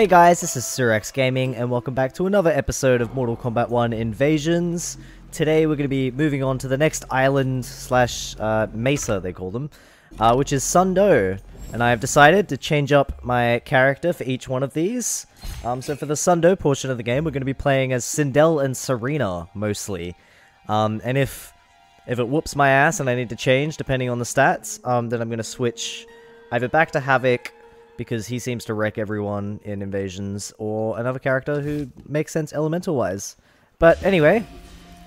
Hey guys, this is Surax Gaming and welcome back to another episode of Mortal Kombat 1 Invasions. Today we're going to be moving on to the next island slash mesa, they call them, which is Sundo. And I have decided to change up my character for each one of these. So for the Sundo portion of the game, we're going to be playing as Sindel and Sareena, mostly. And if it whoops my ass and I need to change, depending on the stats, then I'm going to switch either back to Havik, because he seems to wreck everyone in Invasions, or another character who makes sense elemental-wise. But anyway,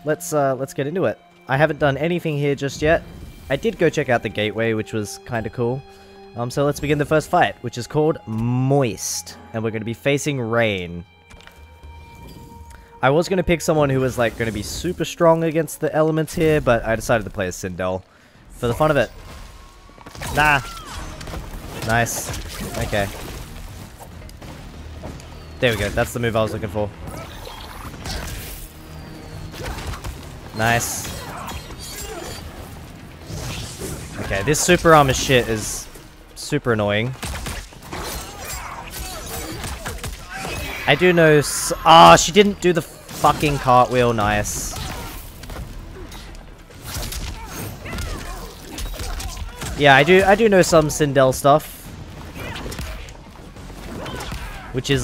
let's get into it. I haven't done anything here just yet. I did go check out the gateway, which was kind of cool. So let's begin the first fight, which is called Moist, and we're going to be facing Rain. I was going to pick someone who was like going to be super strong against the elements here, but I decided to play as Sindel for the fun of it. Nah. Nice. Okay. There we go. That's the move I was looking for. Nice. Okay, this super armor shit is super annoying. I do know. Ah, she didn't do the fucking cartwheel. Nice. Yeah, I do know some Sindel stuff, which is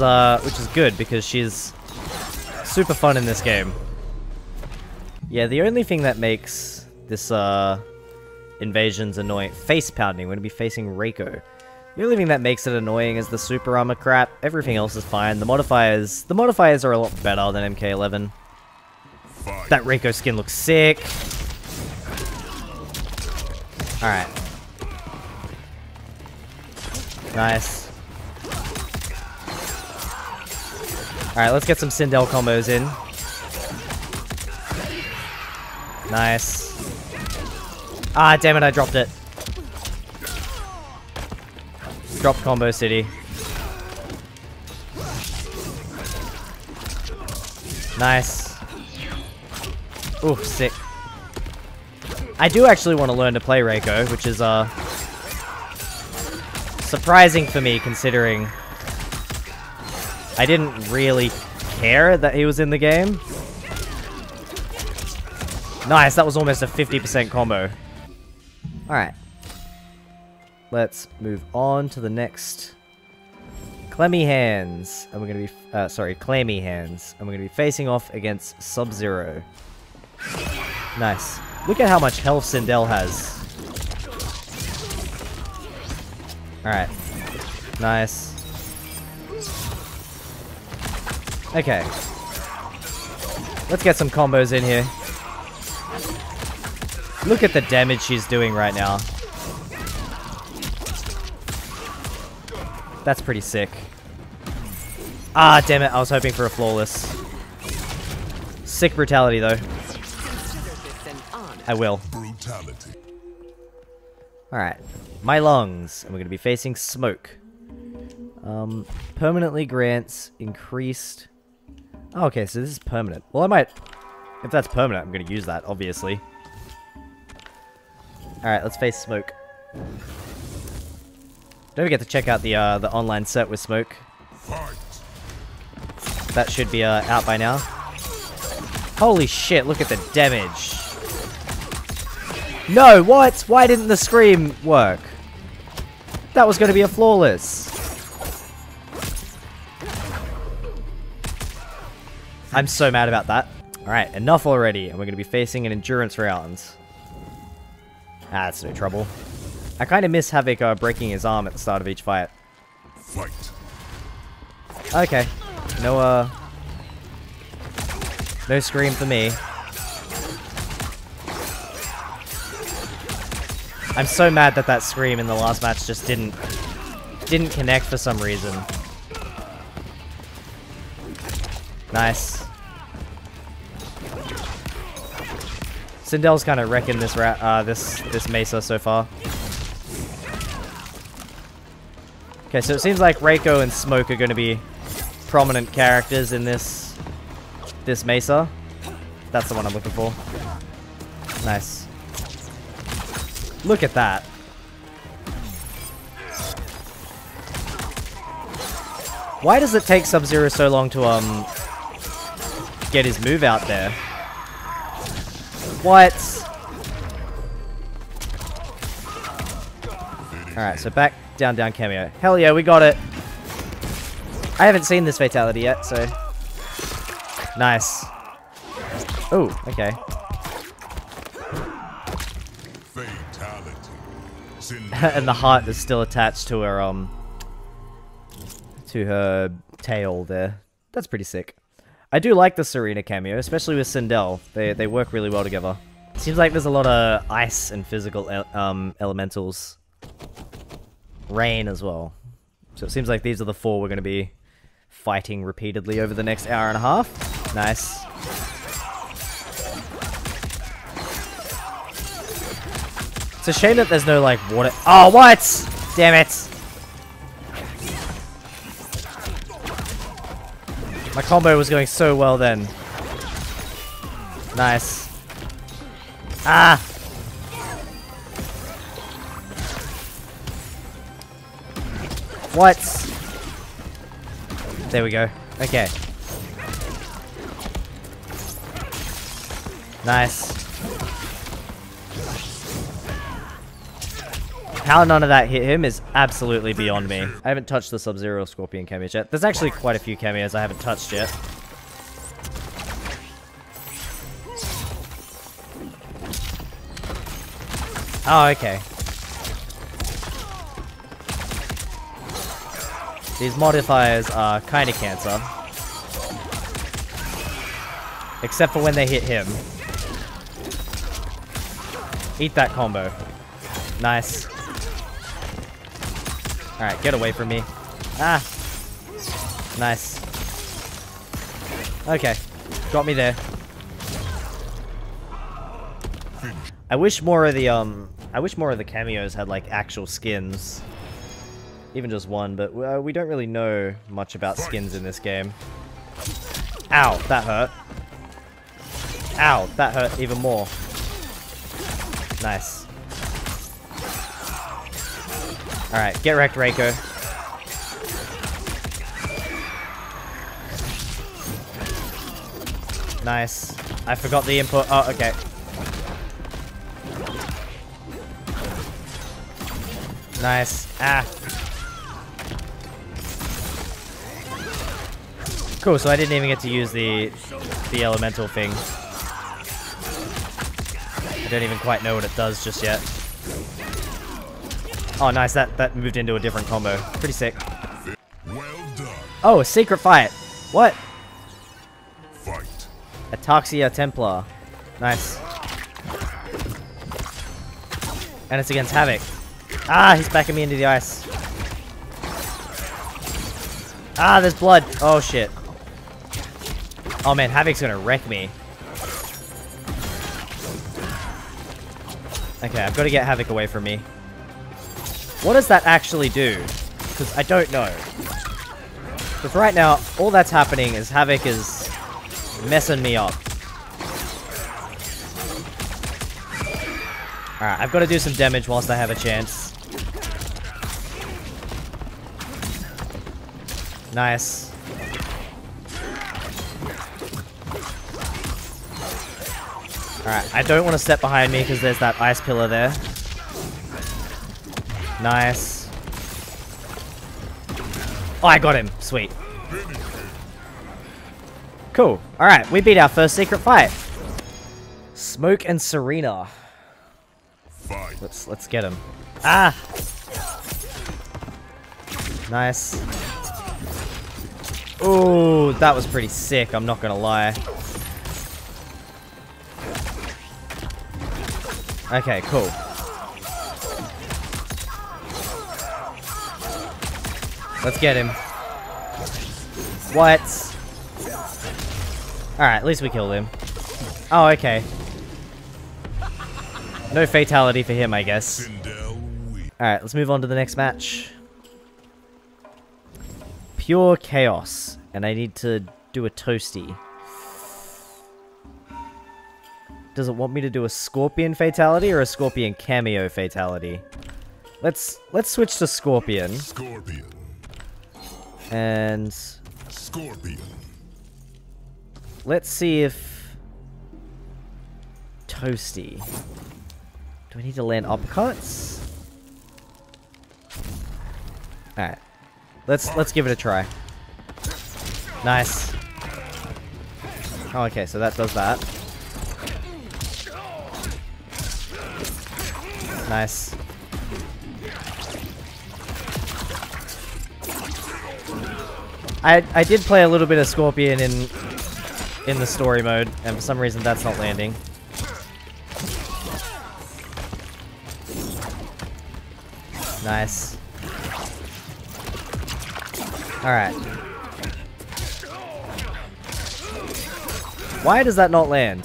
good because she's super fun in this game. Yeah, the only thing that makes this Invasions annoying, face pounding. We're gonna be facing Reiko. The only thing that makes it annoying is the super armor crap. Everything else is fine. The modifiers are a lot better than MK11. That Reiko skin looks sick. Alright. Nice. Alright, let's get some Sindel combos in. Nice. Ah, damn it, I dropped it. Drop combo city. Nice. Ooh, sick. I do actually want to learn to play Reiko, which is surprising for me considering I didn't really care that he was in the game. Nice, that was almost a 50% combo. Alright. Let's move on to the next Clammy Hands. And we're going to be Clammy Hands. And we're going to be facing off against Sub-Zero. Nice. Look at how much health Sindel has. Alright. Nice. Okay. Let's get some combos in here. Look at the damage she's doing right now. That's pretty sick. Ah, damn it. I was hoping for a flawless. Sick brutality, though. I will. Brutality. Alright. My lungs. And we're going to be facing Smoke. Permanently grants increased... Oh, okay, so this is permanent. Well, I might... If that's permanent, I'm going to use that, obviously. Alright, let's face Smoke. Don't forget to check out the online set with Smoke. Fight. That should be out by now. Holy shit, look at the damage. No, what? Why didn't the scream work? That was going to be a flawless. I'm so mad about that. Alright, enough already. And we're going to be facing an endurance round. Ah, that's no trouble. I kind of miss Havik breaking his arm at the start of each fight. Fight. Okay. No scream for me. I'm so mad that that scream in the last match just didn't connect for some reason. Nice. Sindel's kind of wrecking this this mesa so far. Okay, so it seems like Reiko and Smoke are going to be prominent characters in this mesa. That's the one I'm looking for. Nice. Look at that. Why does it take Sub-Zero so long to, get his move out there? What? Alright, so back, down, down, cameo. Hell yeah, we got it! I haven't seen this fatality yet, so... Nice. Ooh, okay. And the heart is still attached to her tail there. That's pretty sick. I do like the Sareena cameo, especially with Sindel. They work really well together. Seems like there's a lot of ice and physical elementals. Rain as well. So it seems like these are the four we're going to be fighting repeatedly over the next hour and a half. Nice. It's a shame that there's no, like, water- Oh, what?! Damn it! My combo was going so well then. Nice. Ah! What? There we go. Okay. Nice. How none of that hit him is absolutely beyond me. I haven't touched the Sub-Zero Scorpion cameo yet. There's actually quite a few cameos I haven't touched yet. Oh, okay. These modifiers are kind of cancer. Except for when they hit him. Eat that combo. Nice. Alright, get away from me. Ah! Nice. Okay. Got me there. I wish more of the, cameos had, like, actual skins. Even just one, but we don't really know much about skins in this game. Ow! That hurt. Ow! That hurt even more. Nice. Alright, get wrecked, Reiko. Nice. I forgot the input. Oh, okay. Nice. Ah. Cool, so I didn't even get to use the elemental thing. I don't even quite know what it does just yet. Oh, nice. That moved into a different combo. Pretty sick. Well done. Oh, a secret fight. What? Fight. Ataxia Templar. Nice. And it's against Havik. Ah, he's backing me into the ice. Ah, there's blood. Oh, shit. Oh, man. Havik's gonna wreck me. Okay, I've got to get Havik away from me. What does that actually do? Because I don't know. But for right now, all that's happening is Havik is messing me up. Alright, I've got to do some damage whilst I have a chance. Nice. Alright, I don't want to step behind me because there's that ice pillar there. Nice. Oh, I got him. Sweet. Cool. Alright, we beat our first secret fight. Smoke and Sareena. Let's get him. Ah! Nice. Ooh, that was pretty sick, I'm not gonna lie. Okay, cool. Let's get him. What? Alright, at least we killed him. Oh, okay. No fatality for him, I guess. Alright, let's move on to the next match. Pure chaos. And I need to do a toasty. Does it want me to do a Scorpion fatality or a Scorpion cameo fatality? Let's switch to Scorpion. And Scorpion. Let's see if Toasty. Do we need to land uppercuts? Alright. Let's give it a try. Nice. Oh, okay, so that does that. Nice. I did play a little bit of Scorpion in the story mode, and for some reason that's not landing. Nice. Alright. Why does that not land?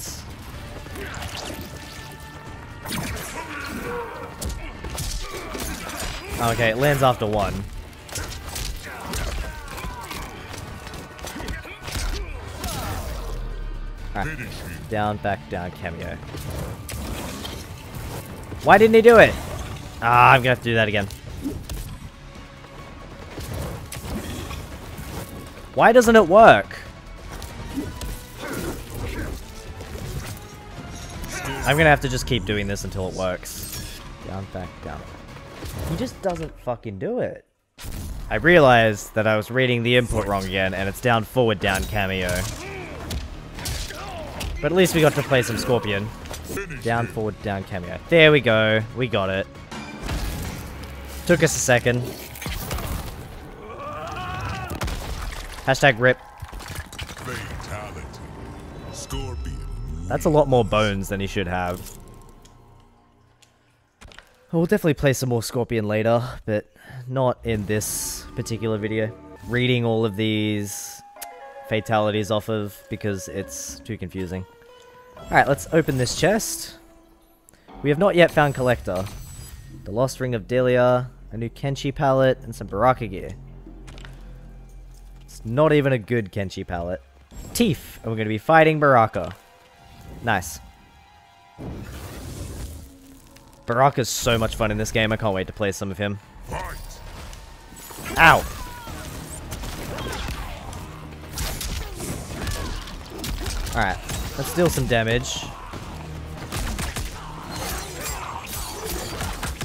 Okay, it lands after one. Alright. Down, back, down, cameo. Why didn't he do it? Ah, I'm gonna have to do that again. Why doesn't it work? I'm gonna have to just keep doing this until it works. Down, back, down. He just doesn't fucking do it. I realized that I was reading the input wrong again, and it's down, forward, down, cameo. But at least we got to play some Scorpion. Down, forward, down, cameo. There we go. We got it. Took us a second. Hashtag rip. That's a lot more bones than he should have. We'll definitely play some more Scorpion later, but not in this particular video. Reading all of these fatalities off of because it's too confusing. Alright, let's open this chest. We have not yet found Collector. The Lost Ring of Delia, a new Kenshi palette, and some Baraka gear. It's not even a good Kenshi palette. Teef! And we're going to be fighting Baraka. Nice. Baraka's so much fun in this game, I can't wait to play some of him. Ow! Alright, let's deal some damage.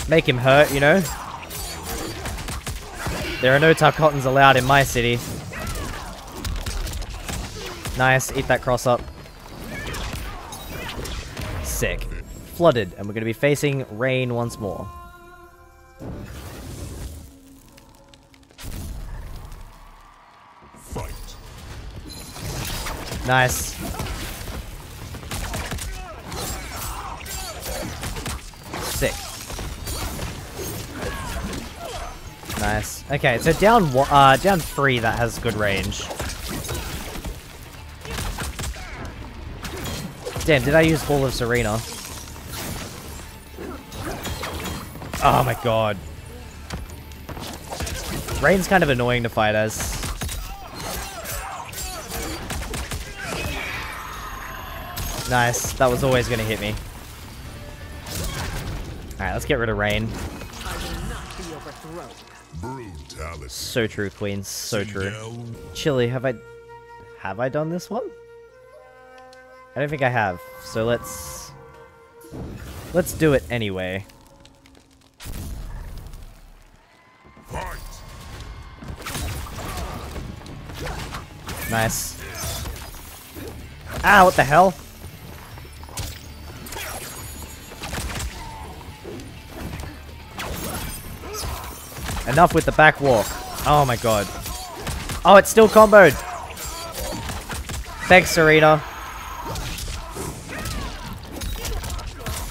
Make him hurt, you know? There are no Tarkatans allowed in my city. Nice, eat that cross up. Sick. Flooded, and we're going to be facing Rain once more. Fight. Nice. Sick. Nice. Okay, so down three, that has good range. Damn, did I use Ball of Sareena? Oh my god. Rain's kind of annoying to fight as. Nice. That was always gonna hit me. Alright, let's get rid of Rain. So true, Queen. So true. Chili, have I done this one? I don't think I have. So let's do it anyway. Nice. Ah, what the hell? Enough with the back walk. Oh my god. Oh, it's still comboed. Thanks, Sareena.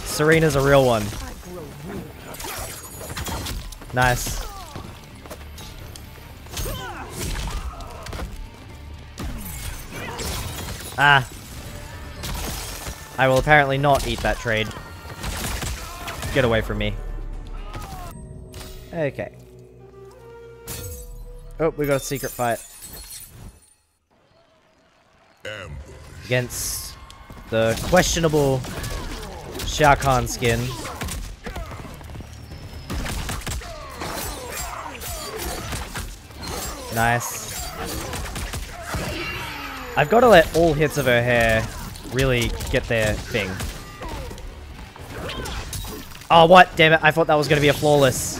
Sareena's a real one. Nice. Ah. I will apparently not eat that trade. Get away from me. Okay. Oh, we got a secret fight. Against the questionable Shao Kahn skin. Nice. I've got to let all hits of her hair really get their thing. Oh, what? Damn it. I thought that was going to be a flawless.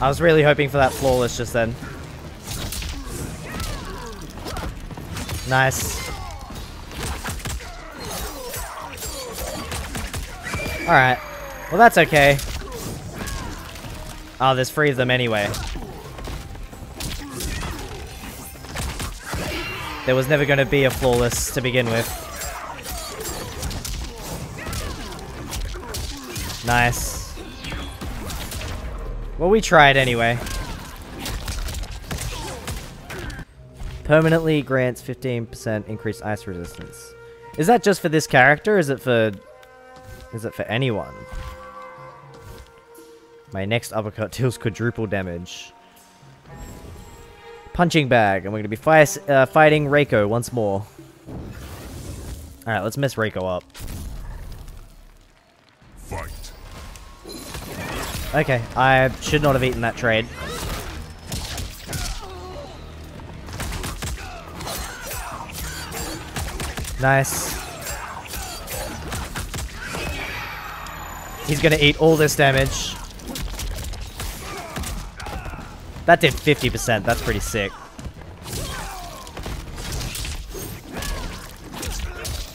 I was really hoping for that flawless just then. Nice. Alright. Well, that's okay. Oh, there's three of them anyway. There was never going to be a flawless to begin with. Nice. Well, we tried anyway. Permanently grants 15% increased ice resistance. Is that just for this character? Is it for anyone? My next uppercut deals quadruple damage. Punching bag, and we're going to be fighting Reiko once more. Alright, let's mess Reiko up. Fight. Okay, I should not have eaten that trade. Nice. He's going to eat all this damage. That did 50%, that's pretty sick.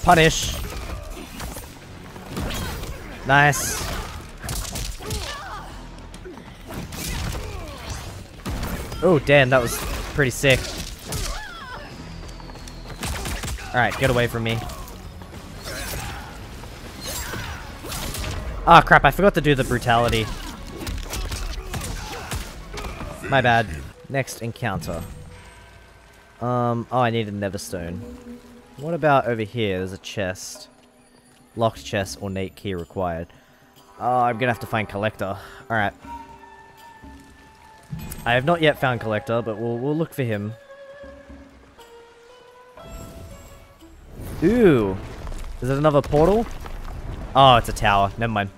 Punish. Nice. Oh, damn, that was pretty sick. Alright, get away from me. Ah, crap, I forgot to do the brutality. My bad. Next encounter. Oh, I need a Neverstone. What about over here? There's a chest. Locked chest, ornate key required. Oh, I'm gonna have to find Collector. Alright. I have not yet found Collector, but we'll look for him. Ooh! Is it another portal? Oh, it's a tower. Never mind.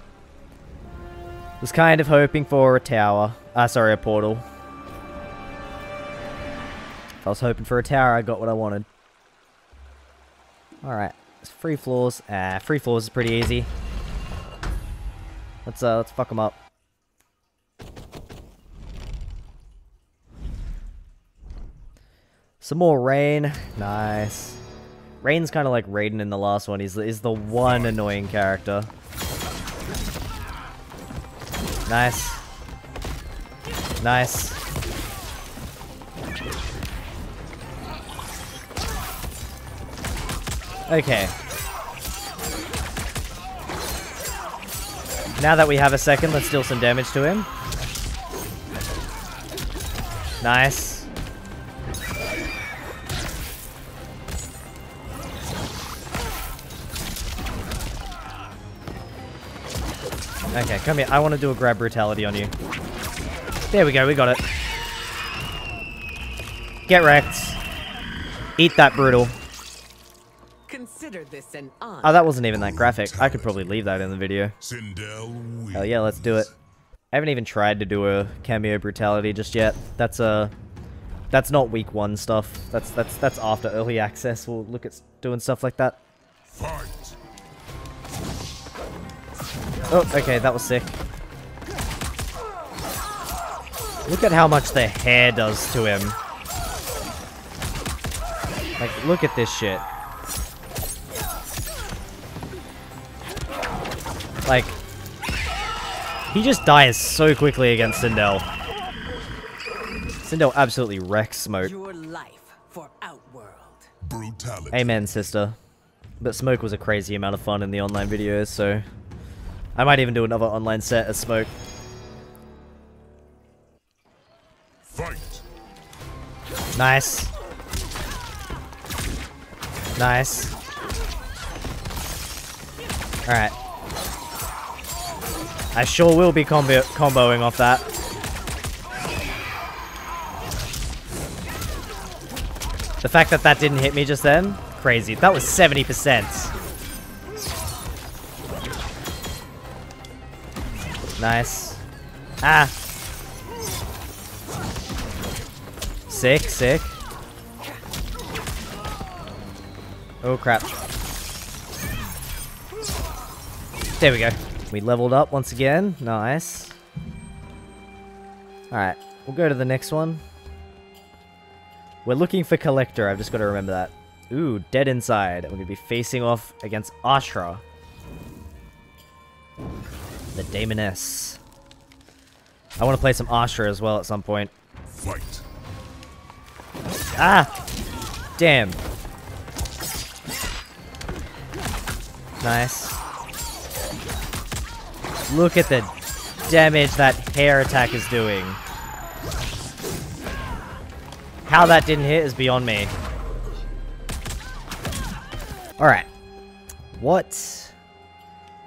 Was kind of hoping for a tower. Sorry, a portal. If I was hoping for a tower, I got what I wanted. Alright. Free floors. Ah, free floors is pretty easy. Let's fuck them up. Some more Rain. Nice. Rain's kind of like Raiden in the last one. He's the one annoying character. Nice. Nice. Okay. Now that we have a second, let's deal some damage to him. Nice. Okay, come here. I want to do a grab brutality on you. There we go. We got it. Get wrecked. Eat that brutal. This an honor. Oh, that wasn't even that graphic. I could probably leave that in the video. Hell yeah, let's do it. I haven't even tried to do a cameo brutality just yet. That's not week one stuff. That's after early access. We'll look at doing stuff like that. Fight. Oh, okay, that was sick. Look at how much the hair does to him. Like, look at this shit. Like, he just dies so quickly against Sindel. Sindel absolutely wrecks Smoke. Your life for Outworld. Brutality. Amen, sister. But Smoke was a crazy amount of fun in the online videos, so I might even do another online set as Smoke. Fight. Nice. Nice. Alright. I sure will be comboing off that. The fact that that didn't hit me just then, crazy. That was 70%. Nice. Ah! Sick, sick. Oh crap. There we go. We leveled up once again. Nice. Alright, we'll go to the next one. We're looking for Collector, I've just got to remember that. Ooh, Dead Inside. We're going to be facing off against Ashrah, the Daemoness. I want to play some Ashrah as well at some point. Fight. Ah! Damn. Nice. Look at the damage that hair attack is doing. How that didn't hit is beyond me. Alright. What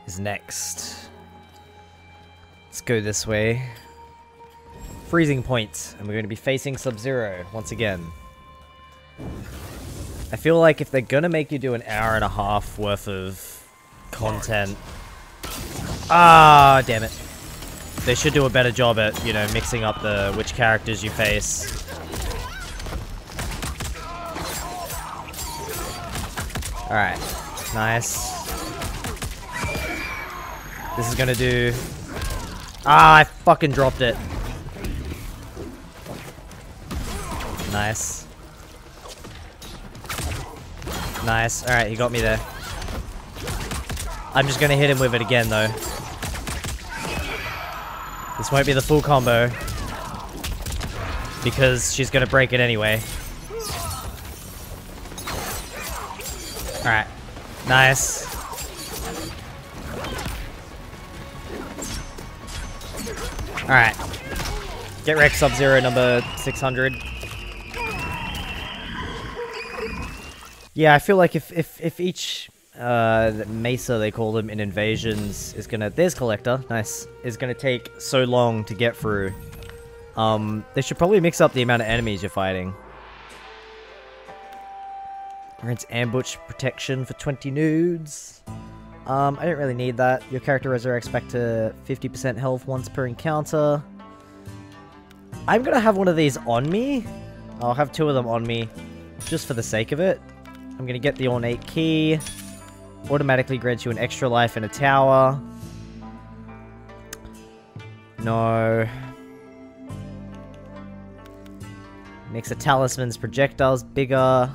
is next? Let's go this way. Freezing Point, and we're going to be facing Sub-Zero once again. I feel like if they're going to make you do an hour and a half worth of content... Ah, damn it. They should do a better job at, you know, mixing up the which characters you face. Alright, nice. This is gonna do... Ah, I fucking dropped it. Nice. Nice, alright, he got me there. I'm just gonna hit him with it again, though. This won't be the full combo, because she's gonna break it anyway. Alright. Nice. Alright. Get wrecked, Sub-Zero number 600. Yeah, I feel like if each Mesa, they call them in invasions, is gonna... There's Collector. Nice. Is gonna take so long to get through. They should probably mix up the amount of enemies you're fighting. Rinse ambush protection for 20 nudes. I don't really need that. Your character resurrects back to 50% health once per encounter. I'm gonna have one of these on me. I'll have two of them on me just for the sake of it. I'm gonna get the ornate key. Automatically grants you an extra life and a tower. No. Makes a talisman's projectiles bigger.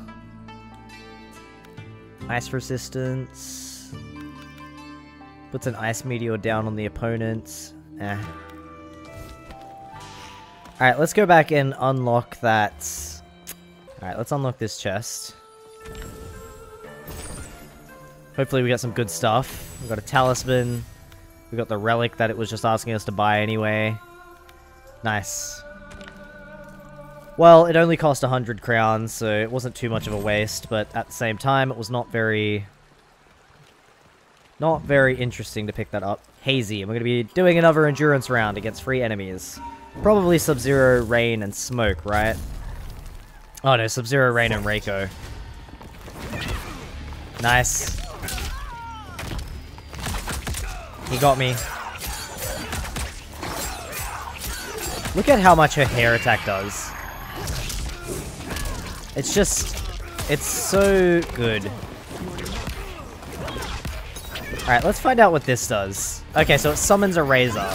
Ice resistance. Puts an ice meteor down on the opponents. Eh. Alright, let's go back and unlock that. Alright, let's unlock this chest. Hopefully we got some good stuff. We got a talisman. We got the relic that it was just asking us to buy anyway. Nice. Well, it only cost 100 crowns, so it wasn't too much of a waste, but at the same time, it was not very interesting to pick that up. Hazy, and we're going to be doing another endurance round against three enemies. Probably Sub-Zero, Rain, and Smoke, right? Oh no, Sub-Zero, Rain, and Reiko. Nice. He got me. Look at how much her hair attack does. It's just... it's so good. Alright, let's find out what this does. Okay, so it summons a razor.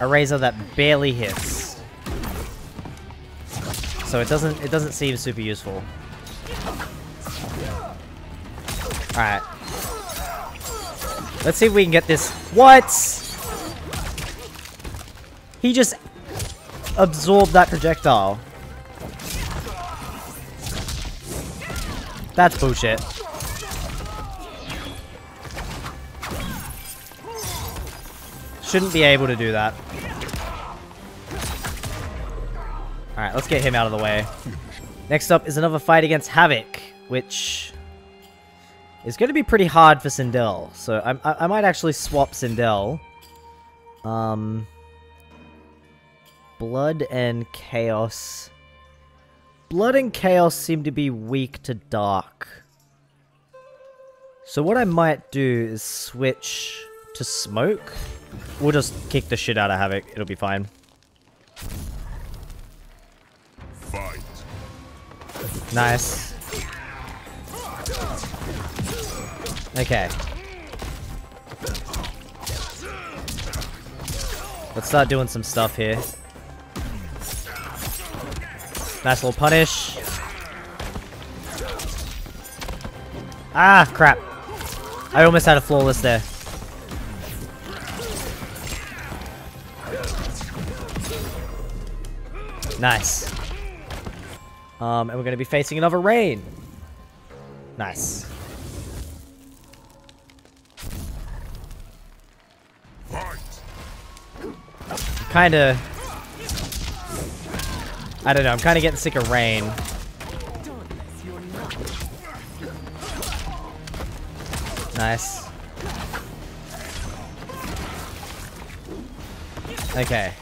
A razor that barely hits. So it doesn't seem super useful. Alright. Let's see if we can get this... What? He just absorbed that projectile. That's bullshit. Shouldn't be able to do that. Alright, let's get him out of the way. Next up is another fight against Havik, which is going to be pretty hard for Sindel. So I might actually swap Sindel. Blood and Chaos... Blood and Chaos seem to be weak to Dark. So what I might do is switch to Smoke. We'll just kick the shit out of Havik. It'll be fine. Fight. Nice. Okay. Let's start doing some stuff here. Nice little punish. Ah, crap. I almost had a flawless there. Nice. And we're going to be facing another Rain. Nice. Kinda... I don't know, I'm kinda getting sick of Rain. Nice. Okay.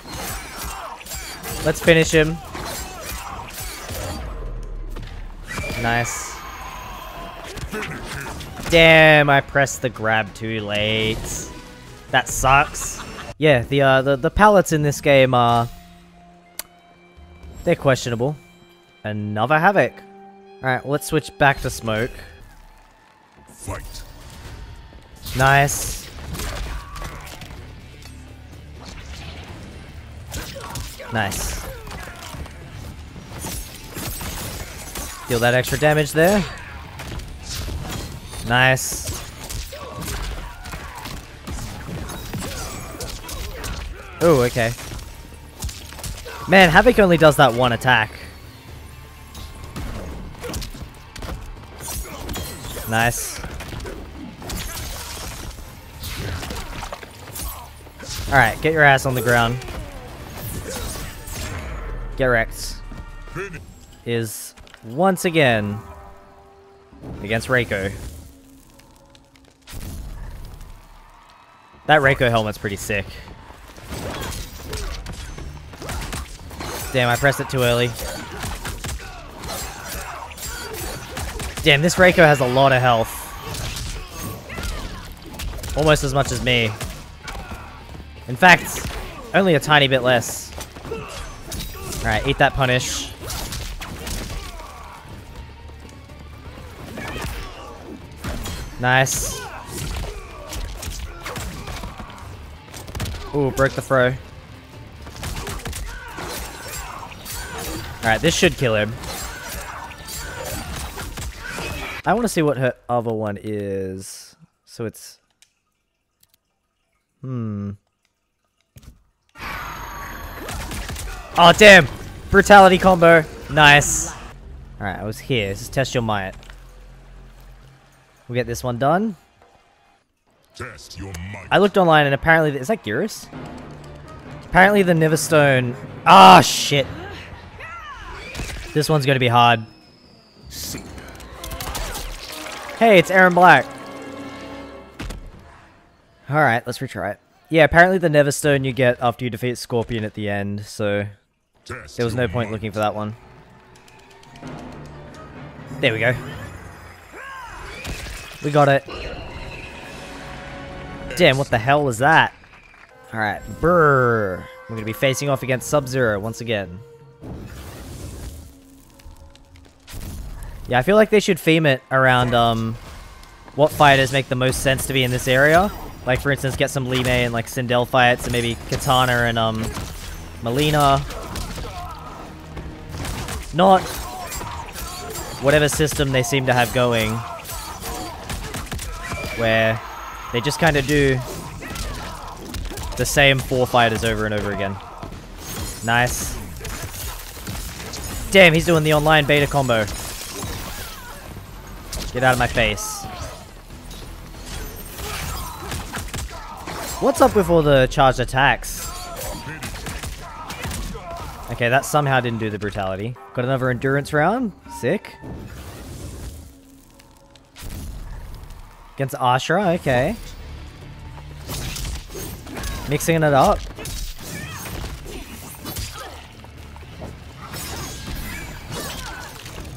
Let's finish him. Nice. Damn, I pressed the grab too late. That sucks. Yeah, the pallets in this game are... They're questionable. Another Havik. Alright, let's switch back to Smoke. Fight. Nice. Nice. Deal that extra damage there. Nice. Oh, okay. Man, Havik only does that one attack. Nice. Alright, get your ass on the ground. Get wrecked. Is once again against Reiko. That Reiko helmet's pretty sick. Damn, I pressed it too early. Damn, this Reiko has a lot of health. Almost as much as me. In fact, only a tiny bit less. Alright, eat that punish. Nice. Ooh, broke the throw. Alright, this should kill him. I want to see what her other one is. So it's... Oh, damn! Brutality combo. Nice. Alright, I was here. This is Test Your Might. We'll get this one done. Test your might. I looked online and apparently... Is that Geras? Apparently the Neverstone... Ah, shit! This one's gonna be hard. Hey, it's Aaron Black. Alright, let's retry it. Yeah, apparently the Neverstone you get after you defeat Scorpion at the end, so... There was no point looking for that one. There we go. We got it. Damn, what the hell was that? Alright, brrr. We're gonna be facing off against Sub-Zero once again. Yeah, I feel like they should theme it around what fighters make the most sense to be in this area. Like, for instance, get some Li Mei and, like, Sindel fights, and maybe Katana and, Mileena. Not whatever system they seem to have going, where they just kind of do the same four fighters over and over again. Nice. Damn, he's doing the online beta combo. Get out of my face. What's up with all the charged attacks? Okay, that somehow didn't do the brutality. Got another endurance round. Sick. Against Ashrah, okay. Mixing it up.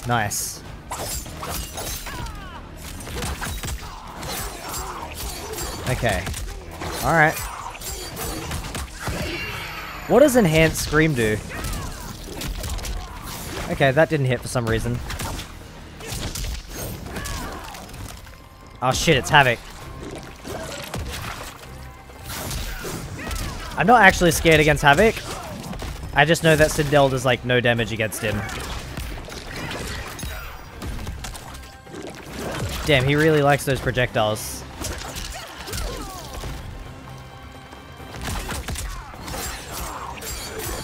Nice. Okay. Alright. What does Enhanced Scream do? Okay, that didn't hit for some reason. Oh shit, it's Havik. I'm not actually scared against Havik. I just know that Sindel does like no damage against him. Damn, he really likes those projectiles.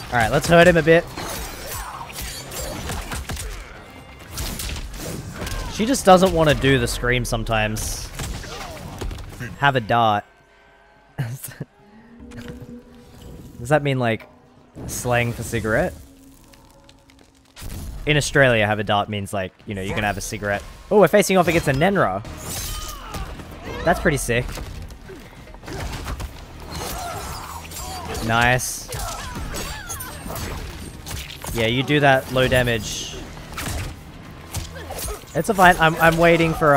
Alright, let's hurt him a bit. She just doesn't want to do the scream sometimes. Have a dart. Does that mean like slang for cigarette? In Australia, have a dart means like, you know, you're gonna have a cigarette. Oh, we're facing off against a Nenra. That's pretty sick. Nice. Yeah, you do that low damage. It's a fine. I'm waiting for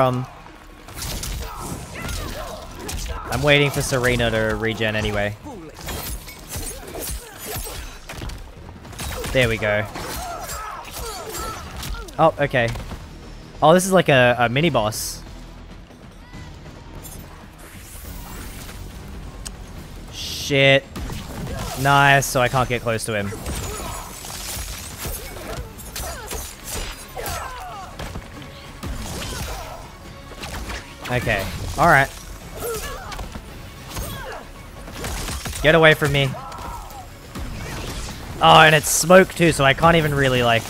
Sareena to regen anyway. There we go. Oh, okay. Oh, this is like a mini boss. Shit. Nice, so I can't get close to him. Okay, alright. Get away from me. Oh, and it's Smoke too, so I can't even really like...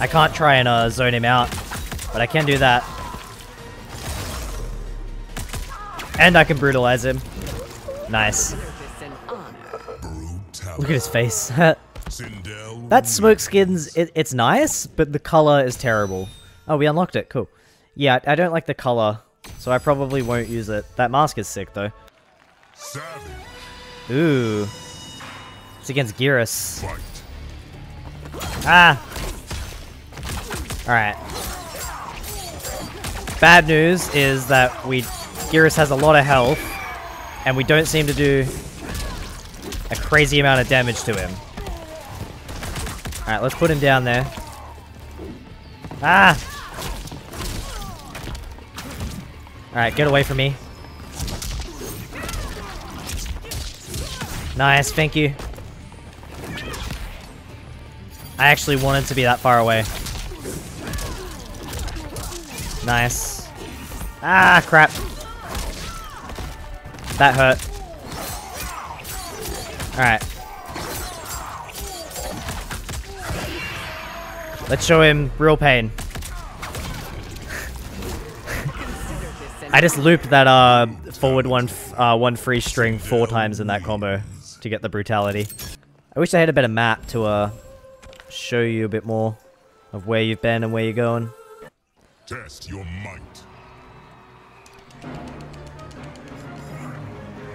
I can't try and zone him out, but I can do that. And I can brutalize him. Nice. Look at his face. That Smoke skins, it's nice, but the color is terrible. Oh, we unlocked it, cool. Yeah, I don't like the color, so I probably won't use it. That mask is sick, though. Ooh. It's against Geras. Ah! Alright. Bad news is that Geras has a lot of health, and we don't seem to do a crazy amount of damage to him. Alright, let's put him down there. Ah! Alright, get away from me. Nice, thank you. I actually wanted to be that far away. Nice. Ah, crap. That hurt. Alright. Let's show him real pain. I just looped that forward one free string 4 times in that combo to get the brutality. I wish I had a better map to show you a bit more of where you've been and where you're going. Test your might.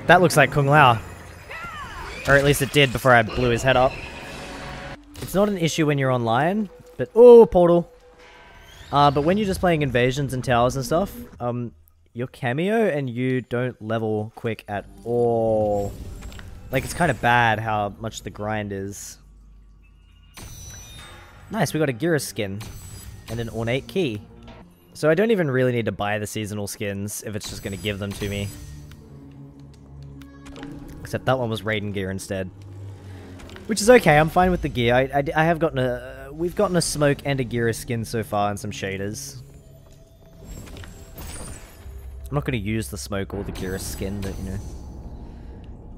That looks like Kung Lao, or at least it did before I blew his head up. It's not an issue when you're online, but oh, portal. But when you're just playing invasions and towers and stuff, your cameo and you don't level quick at all. Like, it's kind of bad how much the grind is. Nice, we got a Geras skin and an ornate key. So I don't even really need to buy the seasonal skins if it's just going to give them to me. Except that one was Raiden gear instead. Which is okay, I'm fine with the gear. I have gotten a... We've gotten a Smoke and a Geras skin so far and some shaders. I'm not going to use the Smoke or the Geras skin, but you know.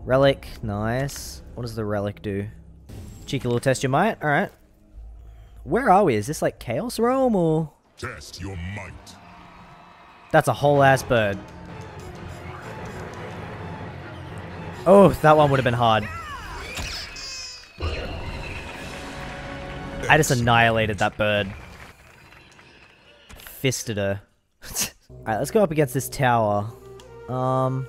Relic, nice. What does the relic do? Cheeky little test your might, alright. Where are we? Is this like Chaos Realm or? Test your might. That's a whole ass bird. Oh, that one would have been hard. I just annihilated that bird. Fisted her. Alright, let's go up against this tower. Your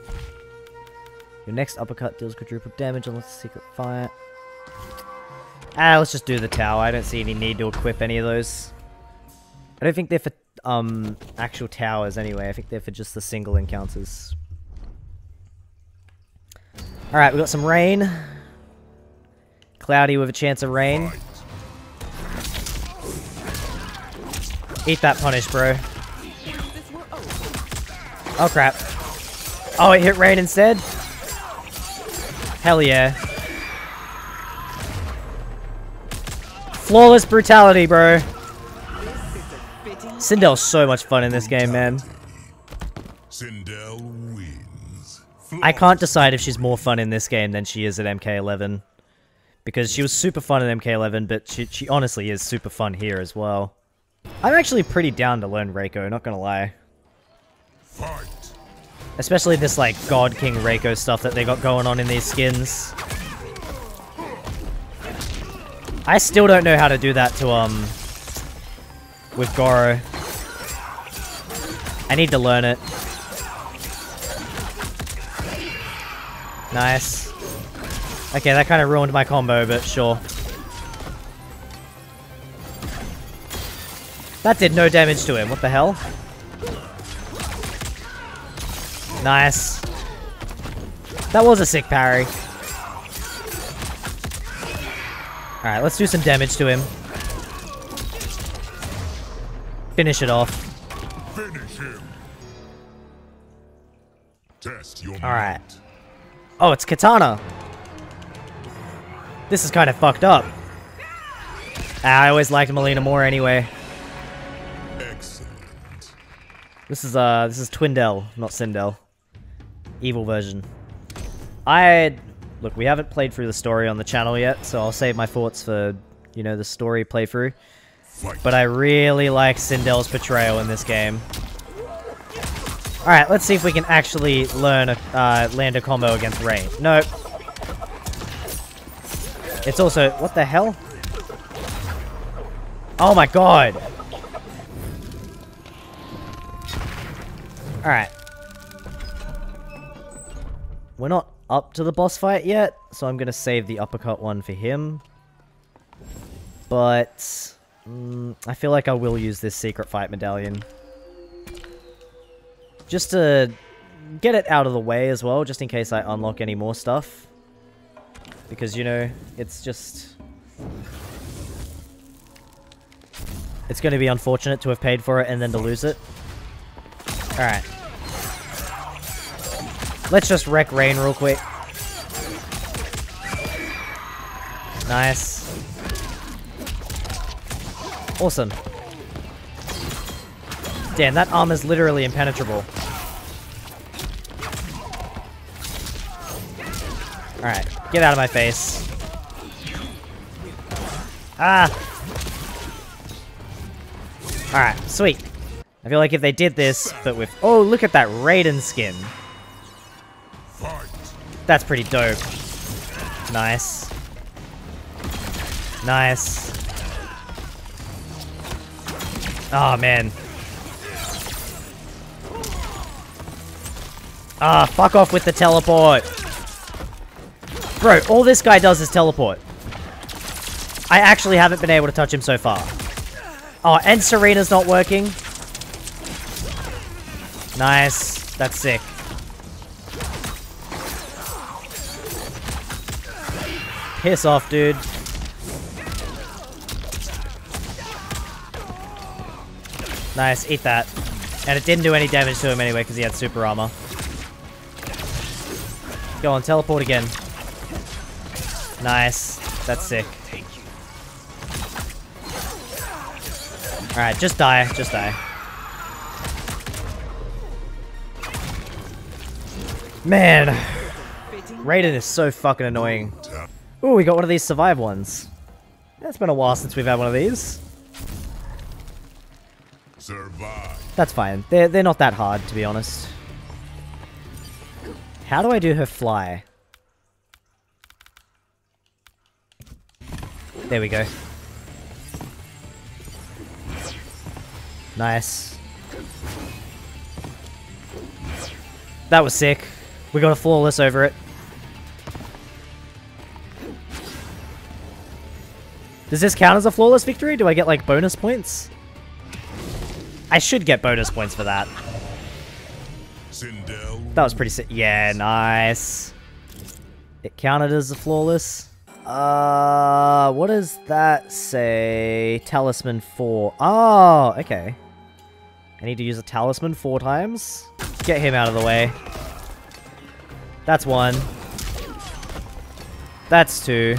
next uppercut deals quadruple damage unless a secret fire. Let's just do the tower. I don't see any need to equip any of those. I don't think they're for actual towers anyway. I think they're for just the single encounters. Alright, we got some rain. Cloudy with a chance of rain. Eat that punish, bro. Oh, crap. Oh, it hit rain instead? Hell yeah. Flawless brutality, bro. Sindel's so much fun in this game, man. Sindel wins. I can't decide if she's more fun in this game than she is at MK11. Because she was super fun at MK11, but she honestly is super fun here as well. I'm actually pretty down to learn Reiko, not gonna lie. Fight. Especially this, like, God King Reiko stuff that they got going on in these skins. I still don't know how to do that to, with Goro. I need to learn it. Nice. Okay, that kind of ruined my combo, but sure. That did no damage to him, what the hell? Nice. That was a sick parry. Alright, let's do some damage to him. Finish it off. Alright. Oh, it's Katana. This is kind of fucked up. I always liked Mileena more anyway. Excellent. This is Twindel, not Sindel. Evil version. Look, we haven't played through the story on the channel yet, so I'll save my thoughts for, you know, the story playthrough. But I really like Sindel's portrayal in this game. Alright, let's see if we can actually learn land a combo against Rain. Nope. It's also... What the hell? Oh my god! Alright. We're not up to the boss fight yet, so I'm gonna save the uppercut one for him. But... I feel like I will use this secret fight medallion. Just to get it out of the way as well, just in case I unlock any more stuff. Because, you know, it's just... It's going to be unfortunate to have paid for it and then to lose it. Alright. Let's just wreck Rain real quick. Nice. Awesome. Damn, that armor's literally impenetrable. Alright, get out of my face. Ah! Alright, sweet. I feel like if they did this, but with... Oh, look at that Raiden skin. That's pretty dope. Nice. Nice. Oh, man. Ah, fuck off with the teleport. Bro, all this guy does is teleport. I actually haven't been able to touch him so far. Oh, and Sarena's not working. Nice. That's sick. Piss off, dude. Nice. Eat that. And it didn't do any damage to him anyway because he had super armor. Go on, teleport again. Nice. That's sick. Alright, just die. Just die. Man. Raiden is so fucking annoying. Ooh, we got one of these survive ones. It's been a while since we've had one of these. Survive. That's fine. They're not that hard, to be honest. How do I do her fly? There we go. Nice. That was sick. We got a flawless over it. Does this count as a flawless victory? Do I get, like, bonus points? I should get bonus points for that. That was pretty sick. Yeah, nice. It counted as a flawless. What does that say? Talisman 4. Oh, okay. I need to use a talisman 4 times. Get him out of the way. That's 1. That's 2.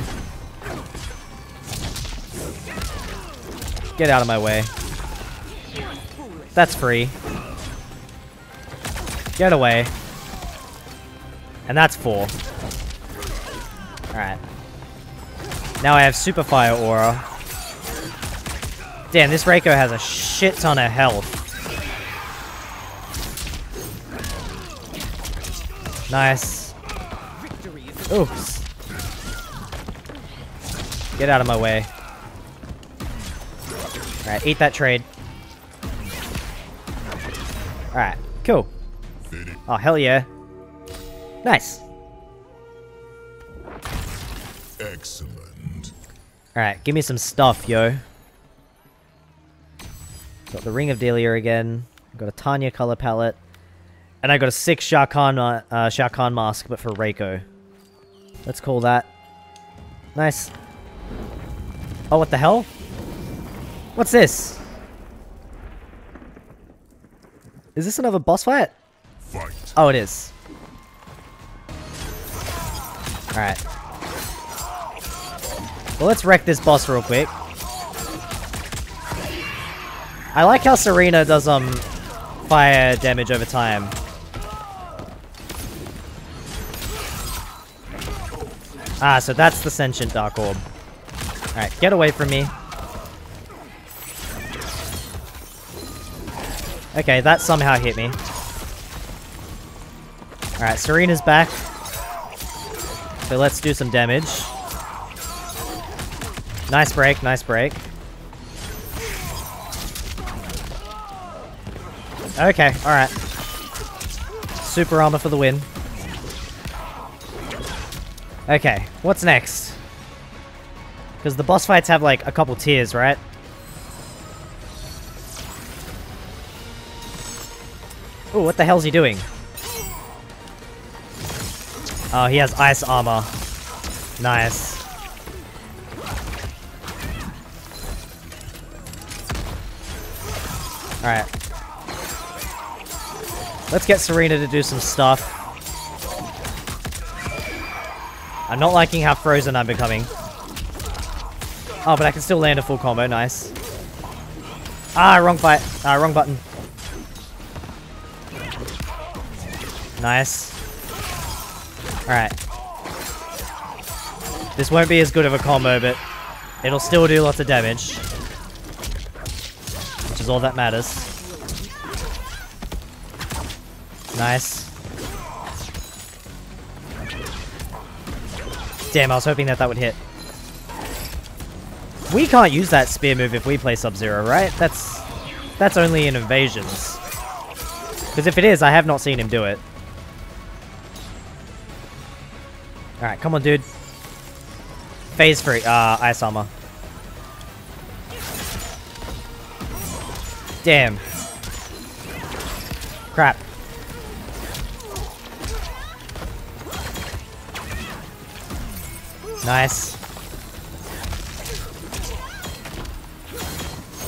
Get out of my way. That's 3. Get away. And that's 4. Alright. Now I have Super Fire Aura. Damn, this Reiko has a shit ton of health. Nice. Oops. Get out of my way. Alright, eat that trade. Alright, cool. Oh, hell yeah. Nice. Excellent. Alright, give me some stuff, yo. Got the Ring of Delia again. Got a Tanya color palette. And I got a 6 Shao Kahn mask, but for Reiko. Let's call that. Nice. Oh, what the hell? What's this? Is this another boss fight? Fight. Oh, it is. Alright. Well, let's wreck this boss real quick. I like how Sareena does, fire damage over time. Ah, so that's the Sentient Dark Orb. Alright, get away from me. Okay, that somehow hit me. Alright, Sareena's back. So let's do some damage. Nice break, nice break. Okay, alright. Super armor for the win. Okay, what's next? Because the boss fights have like a couple tiers, right? Ooh, what the hell's he doing? Oh, he has ice armor. Nice. Alright. Let's get Sareena to do some stuff. I'm not liking how frozen I'm becoming. Oh, but I can still land a full combo. Nice. Ah, wrong fight. Ah, wrong button. Nice. Alright. This won't be as good of a combo, but it'll still do lots of damage. Which is all that matters. Nice. Damn, I was hoping that that would hit. We can't use that spear move if we play Sub-Zero, right? That's only in invasions. Because if it is, I have not seen him do it. Alright, come on, dude. Phase 3. Ice armor. Damn. Crap. Nice.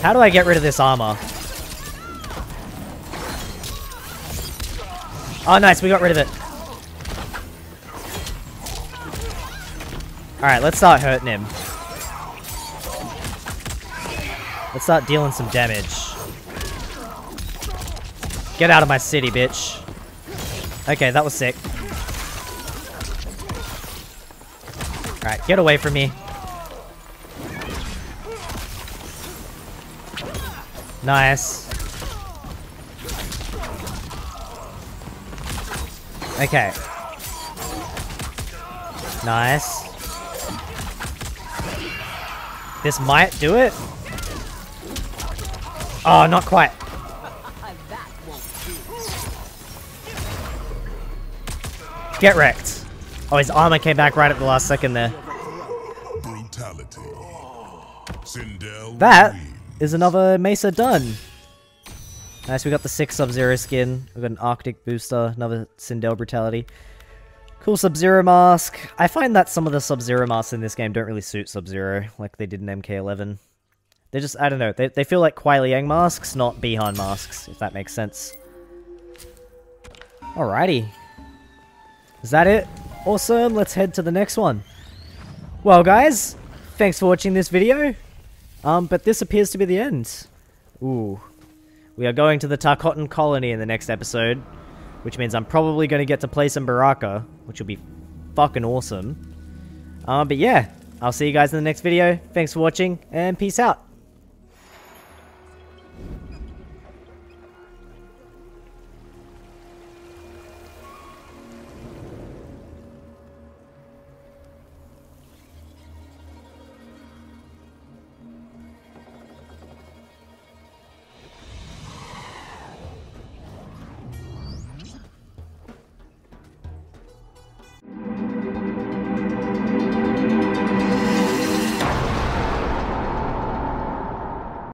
How do I get rid of this armor? Oh, nice. We got rid of it. Alright, let's start hurting him. Let's start dealing some damage. Get out of my city, bitch. Okay, that was sick. Alright, get away from me. Nice. Okay. Nice. This might do it? Oh, not quite. Get wrecked. Oh, his armor came back right at the last second there. Brutality. Sindel that wins. Is another Mesa done. Nice, we got the 6 Sub-Zero skin. We got an Arctic booster, another Sindel brutality. Cool Sub-Zero mask. I find that some of the Sub-Zero masks in this game don't really suit Sub-Zero, like they did in MK11. They just, I don't know, they feel like Kuai Liang masks, not Bi-Han masks, if that makes sense. Alrighty. Is that it? Awesome, let's head to the next one. Well guys, thanks for watching this video. But this appears to be the end. Ooh. We are going to the Tarkatan colony in the next episode. Which means I'm probably going to get to play some Baraka, which will be fucking awesome. But yeah, I'll see you guys in the next video. Thanks for watching, and peace out.